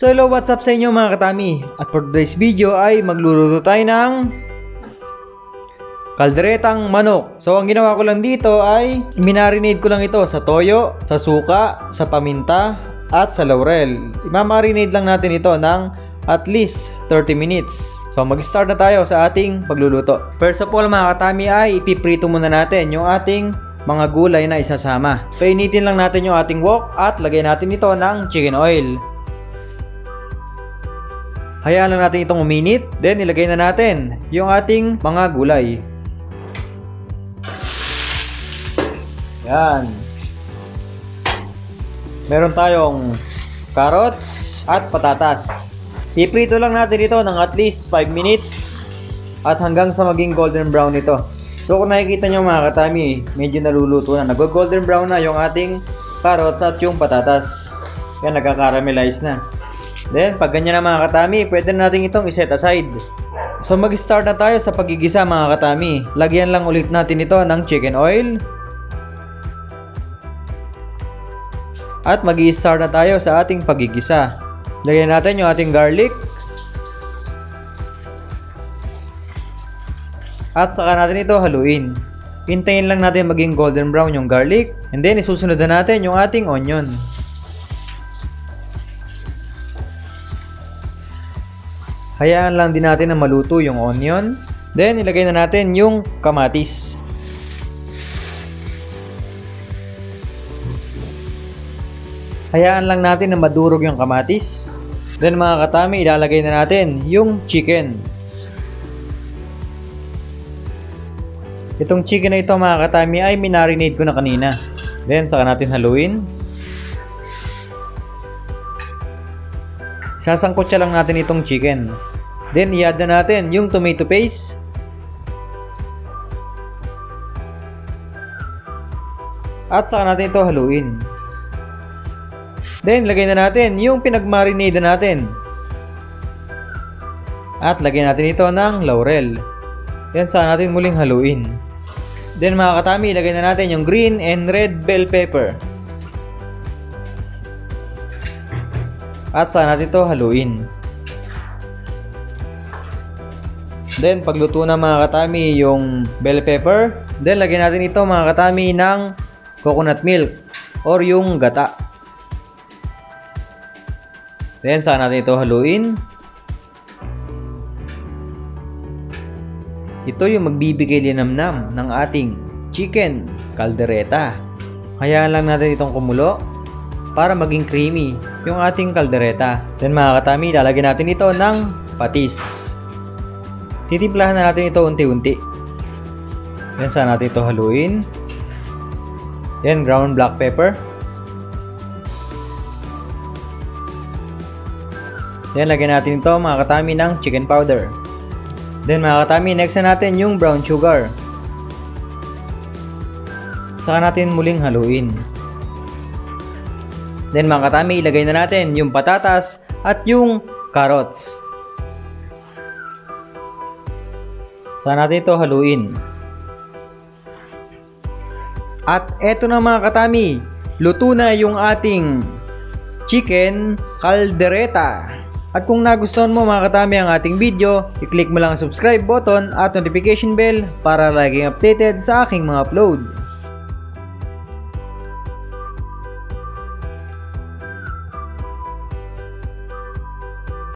So hello, what's up sa inyo mga katami? At for today's video ay magluluto tayo ng kalderetang manok. So ang ginawa ko lang dito ay minarinade ko lang ito sa toyo, sa suka, sa paminta at sa laurel. Imamarinade lang natin ito ng at least 30 minutes. So mag-start na tayo sa ating pagluluto. First of all mga katami ay ipiprito muna natin yung ating mga gulay na isasama. Painitin lang natin yung ating wok at lagay natin ito ng chicken oil. Hayaan lang natin itong uminit. Then ilagay na natin yung ating mga gulay. Yan. Meron tayong carrots at patatas. Iprito lang natin ito ng at least 5 minutes at hanggang sa maging golden brown ito. So kung nakikita nyo mga katami, medyo naluluto na. Nag-golden brown na yung ating carrots at yung patatas. Yan, nagka-caramelize na. Then pag ganyan na mga katami, pwede na natin itong iset aside. So mag-start na tayo sa pagigisa mga katami. Lagyan lang ulit natin ito ng chicken oil. At mag-i-start na tayo sa ating pagigisa. Lagyan natin yung ating garlic. At saka natin ito haluin. Hintayin lang natin maging golden brown yung garlic. And then isusunod na natin yung ating onion. Hayaan lang din natin na maluto yung onion. Then ilagay na natin yung kamatis. Hayaan lang natin na madurog yung kamatis. Then mga katami, ilalagay na natin yung chicken. Itong chicken na ito mga katami ay minarinate ko na kanina. Then saka natin haluin. Sasangkutsa lang natin itong chicken. Then i-add na natin yung tomato paste. At saka natin ito haluin. Then lagay na natin yung pinagmarinade natin. At lagay natin ito ng laurel. Then saka natin muling haluin. Then mga katami, lagay na natin yung green and red bell pepper. At saka natin ito haluin. Then pagluto na mga katami yung bell pepper, then lagay natin ito mga katami ng coconut milk or yung gata. Then saan natin ito haluin. Ito yung magbibigay linamnam ng ating chicken kaldereta. Hayaan lang natin itong kumulo para maging creamy yung ating kaldereta. Then mga katami, lalagyan natin ito ng patis. Titimplahan na natin ito unti-unti. Then saan natin ito haluin. Then ground black pepper. Then lagyan natin ito mga katami ng chicken powder. Then mga katami, next na natin yung brown sugar. Saka natin muling haluin. Then mga katami, ilagay na natin yung patatas at yung carrots. Saka natin ito haluin. At eto na mga katami, luto na yung ating chicken kaldereta. At kung nagustuhan mo mga katami ang ating video, i-click mo lang ang subscribe button at notification bell para laging updated sa aking mga upload.